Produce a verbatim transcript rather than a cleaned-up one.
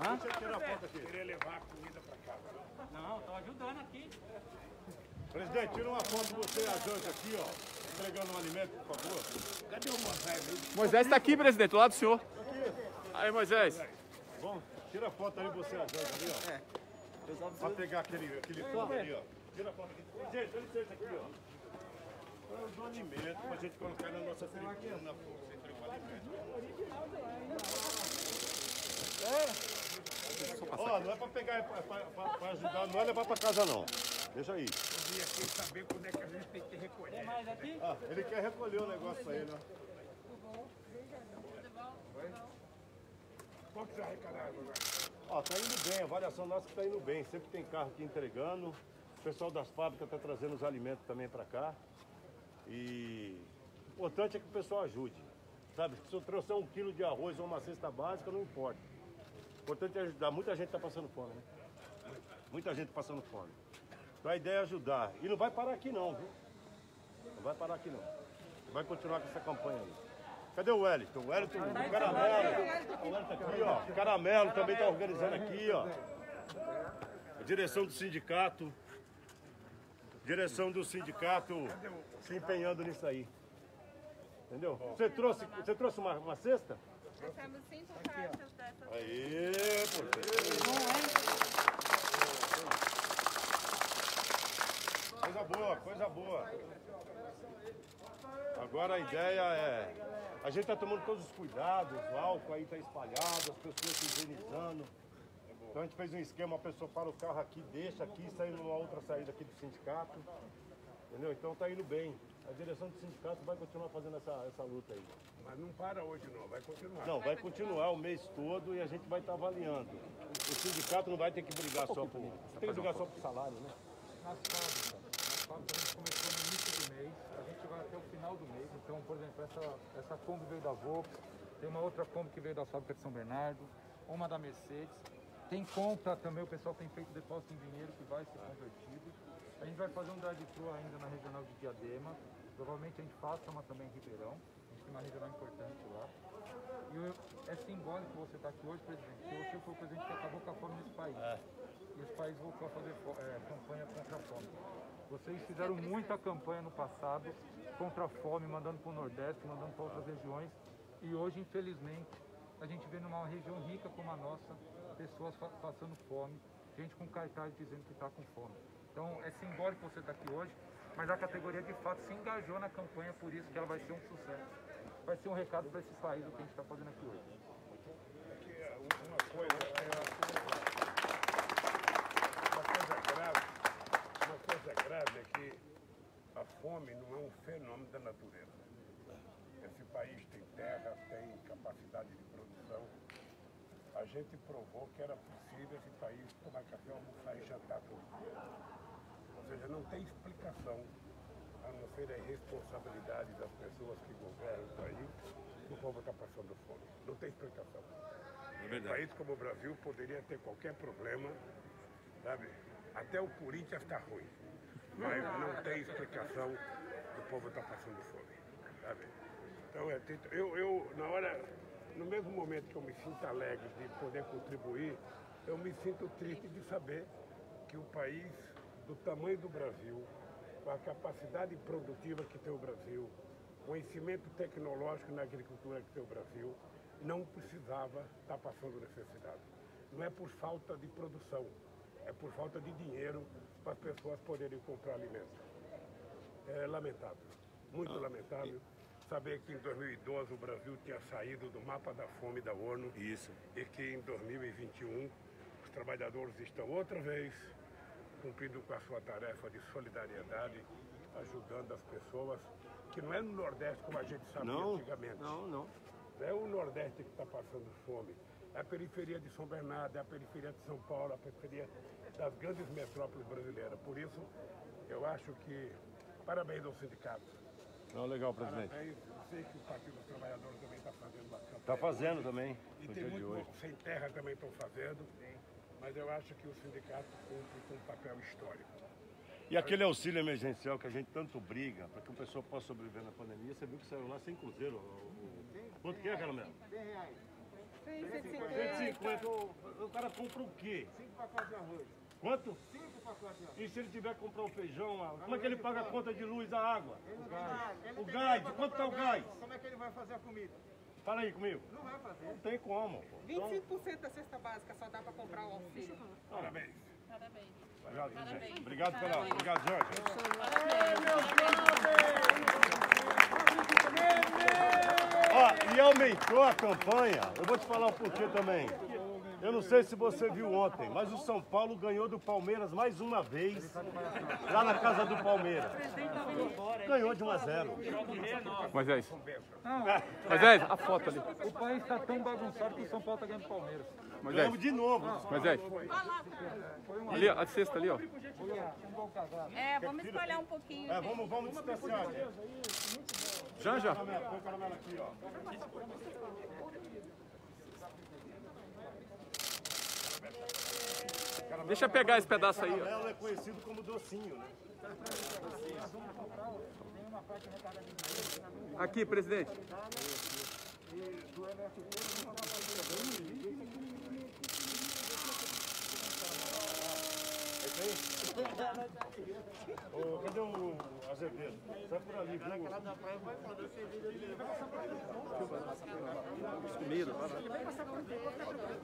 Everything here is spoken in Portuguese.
Hã? Deixa eu tirar a foto aqui. Queria levar a comida pra casa. Não, tô ajudando aqui. Presidente, tira uma foto de você ajudando aqui, ó. Entregando um alimento, por favor. Cadê o Moisés? Moisés tá aqui, presidente, do lado do senhor. Aí, Moisés. Bom, tira a foto ali de você ajudando ali, ó. Pra pegar aquele, aquele fundo ali, ó. Tira a foto aqui. Gente, olha isso aqui, ó. É um alimento pra gente colocar na nossa tribuna, na força, entregar um alimento. É. Ó, não é pra pegar, é pra, pra, pra ajudar, não é levar pra casa não. Deixa aí. Eu vim aqui saber quando é que a gente tem que recolher. Tem mais aqui? Ah, ele quer recolher o negócio aí, né? Qual que já arrecadaram agora? Ó, tá indo bem, a avaliação nossa que tá indo bem. Sempre tem carro aqui entregando. O pessoal das fábricas tá trazendo os alimentos também pra cá. E o importante é que o pessoal ajude. Sabe, se eu trouxer um quilo de arroz ou uma cesta básica, não importa. O importante é ajudar. Muita gente está passando fome, né? Muita gente passando fome. Então a ideia é ajudar. E não vai parar aqui não, viu? Não vai parar aqui não. Vai continuar com essa campanha aí. Cadê o Wellington? O Wellington, o Caramelo. O Wellington aqui, ó. O Caramelo também está organizando aqui, ó. A direção do sindicato. Direção do sindicato se empenhando nisso aí. Entendeu? Você trouxe, você trouxe uma, uma cesta? Nós temos cinco caixas dessas. Aê, pô. Coisa boa, coisa boa. Agora a ideia é... A gente tá tomando todos os cuidados, o álcool aí tá espalhado, as pessoas se higienizando. Então a gente fez um esquema, a pessoa para o carro aqui, deixa aqui, sai numa outra saída aqui do sindicato. Entendeu? Então tá indo bem. A direção do sindicato vai continuar fazendo essa, essa luta aí. Mas não para hoje não, vai continuar. Não, vai continuar o mês todo e a gente vai estar avaliando. O sindicato não vai ter que brigar só por... Tem que brigar só por salário, né? Nas fábricas, nas fábricas a gente começou no início do mês, a gente vai até o final do mês. Então, por exemplo, essa, essa Kombi veio da Volks, tem uma outra Kombi que veio da fábrica de São Bernardo, uma da Mercedes. Tem compra também, o pessoal tem feito depósito em dinheiro que vai ser convertido. A gente vai fazer um drive-thru ainda na regional de Diadema. Provavelmente a gente faça uma também em Ribeirão. A gente tem uma regional importante lá. E eu, é simbólico você estar aqui hoje, presidente, porque você foi o presidente que acabou com a fome nesse país. É. E os países voltou a fazer é, campanha contra a fome. Vocês fizeram muita campanha no passado contra a fome, mandando para o Nordeste, mandando para outras regiões. E hoje, infelizmente, a gente vê numa região rica como a nossa, pessoas fa passando fome, gente com cartaz dizendo que está com fome. Então é simbólico você estar aqui hoje, mas a categoria de fato se engajou na campanha, por isso que ela vai ser um sucesso. Vai ser um recado para esse país o que a gente está fazendo aqui hoje. Uma coisa, uma coisa grave, uma coisa grave é que a fome não é um fenômeno da natureza. Esse país tem terra, tem capacidade de produção. A gente provou que era possível esse país tomar café, almoçar e jantar todo dia. Ou seja, não tem explicação, a não ser a irresponsabilidade das pessoas que governam o país, do povo está passando fome. Não tem explicação. É um país como o Brasil poderia ter qualquer problema, sabe? Até o Corinthians está ruim, mas não tem explicação do povo estar passando fome, sabe? Então, eu, eu, na hora, no mesmo momento que eu me sinto alegre de poder contribuir, eu me sinto triste de saber que o país... do tamanho do Brasil, com a capacidade produtiva que tem o Brasil, o conhecimento tecnológico na agricultura que tem o Brasil, não precisava estar passando necessidade. Não é por falta de produção, é por falta de dinheiro para as pessoas poderem comprar alimento. É lamentável, muito lamentável, saber que em dois mil e doze o Brasil tinha saído do mapa da fome da ONU. Isso. E que em dois mil e vinte e um os trabalhadores estão outra vez cumprindo com a sua tarefa de solidariedade, ajudando as pessoas, que não é no Nordeste como a gente sabia não, antigamente. Não, não. Não é o Nordeste que está passando fome. É a periferia de São Bernardo, é a periferia de São Paulo, é a periferia das grandes metrópoles brasileiras. Por isso, eu acho que... Parabéns ao sindicato. Não, legal, presidente. Parabéns. Sei que o Partido dos Trabalhadores também está fazendo bastante. Está fazendo também. E tem muito sem terra também estão fazendo. Mas eu acho que o sindicato cumpre com um papel histórico. E aquele auxílio emergencial que a gente tanto briga para que o pessoal possa sobreviver na pandemia, você viu que saiu lá sem cruzeiro. O... Quanto que é aquela mesmo? cem reais. cento e cinquenta. O cara compra o quê? cinco pacotes de arroz. Quanto? cinco pacotes de arroz. E se ele tiver que comprar o feijão, a... como é que ele paga a conta de luz, a água? Ele não tem nada. O gás, quanto está o gás? Como é que ele vai fazer a comida? Fala aí comigo. Não vai fazer. Não tem como. Pô. vinte e cinco por cento da cesta básica só dá para comprar o auxílio. Parabéns. Parabéns. Parabéns. Parabéns. Obrigado, Parabéns. Obrigado, Jorge. Parabéns. Parabéns. Ó, e aumentou a campanha. Eu vou te falar o porquê também. Eu não sei se você viu ontem, mas o São Paulo ganhou do Palmeiras mais uma vez, lá na casa do Palmeiras. Ganhou de um a zero. Moisés, Moisés, a foto ali. O país está tão bagunçado que o São Paulo está ganhando o Palmeiras. Ganhamos de novo. Moisés, ali, a sexta ali, ó. É, vamos espalhar um pouquinho. É, vamos, vamos distanciar. Janja. Deixa eu pegar esse pedaço aí. O caramelo é conhecido como docinho, né? Aqui, presidente. Oh, cadê o Azevedo? Sai por ali, viu? Comida.